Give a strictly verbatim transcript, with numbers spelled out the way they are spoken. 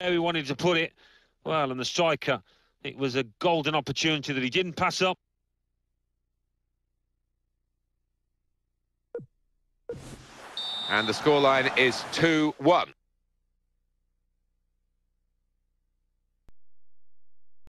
There he wanted to put it. Well, and the striker, it was a golden opportunity that he didn't pass up. And the scoreline is two one.